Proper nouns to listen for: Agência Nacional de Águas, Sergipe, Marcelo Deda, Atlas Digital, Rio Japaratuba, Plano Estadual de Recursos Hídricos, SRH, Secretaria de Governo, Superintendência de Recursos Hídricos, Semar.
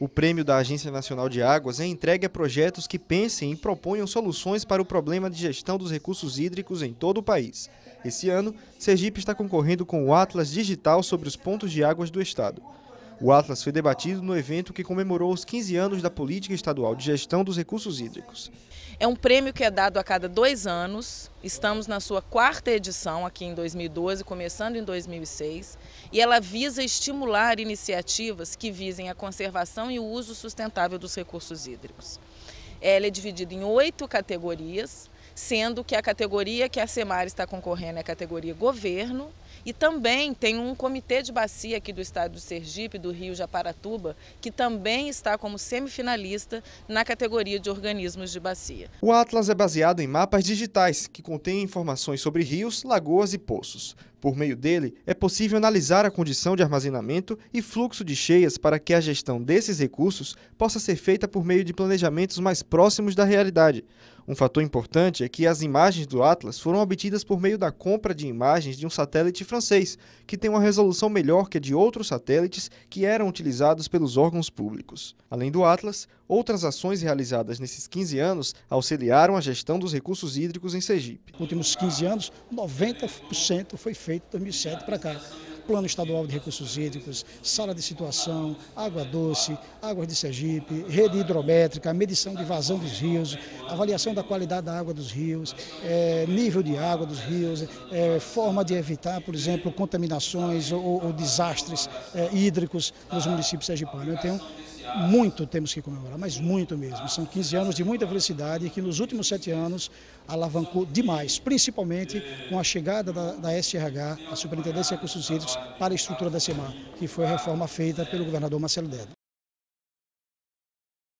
O prêmio da Agência Nacional de Águas é entregue a projetos que pensem e proponham soluções para o problema de gestão dos recursos hídricos em todo o país. Esse ano, Sergipe está concorrendo com o Atlas Digital sobre os pontos de águas do estado. O Atlas foi debatido no evento que comemorou os 15 anos da Política Estadual de Gestão dos Recursos Hídricos. É um prêmio que é dado a cada 2 anos, estamos na sua 4ª edição aqui em 2012, começando em 2006, e ela visa estimular iniciativas que visem a conservação e o uso sustentável dos recursos hídricos. Ela é dividida em 8 categorias, sendo que a categoria que a Semar está concorrendo é a categoria governo, e também tem um comitê de bacia aqui do estado do Sergipe, do Rio Japaratuba, que também está como semifinalista na categoria de organismos de bacia. O Atlas é baseado em mapas digitais, que contêm informações sobre rios, lagoas e poços. Por meio dele, é possível analisar a condição de armazenamento e fluxo de cheias para que a gestão desses recursos possa ser feita por meio de planejamentos mais próximos da realidade. Um fator importante é que as imagens do Atlas foram obtidas por meio da compra de imagens de um satélite francês, que tem uma resolução melhor que a de outros satélites que eram utilizados pelos órgãos públicos. Além do Atlas, outras ações realizadas nesses 15 anos auxiliaram a gestão dos recursos hídricos em Sergipe. Nos últimos 15 anos, 90% foi feito de 2007 para cá. Plano Estadual de Recursos Hídricos, sala de situação, água doce, águas de Sergipe, rede hidrométrica, medição de vazão dos rios, avaliação da qualidade da água dos rios, nível de água dos rios, forma de evitar, por exemplo, contaminações ou desastres hídricos nos municípios sergipanos. Então, muito temos que comemorar, mas muito mesmo. São 15 anos de muita felicidade que nos últimos 7 anos alavancou demais, principalmente com a chegada da SRH, a Superintendência de Recursos Hídricos, para a estrutura da Semar, que foi a reforma feita pelo governador Marcelo Deda.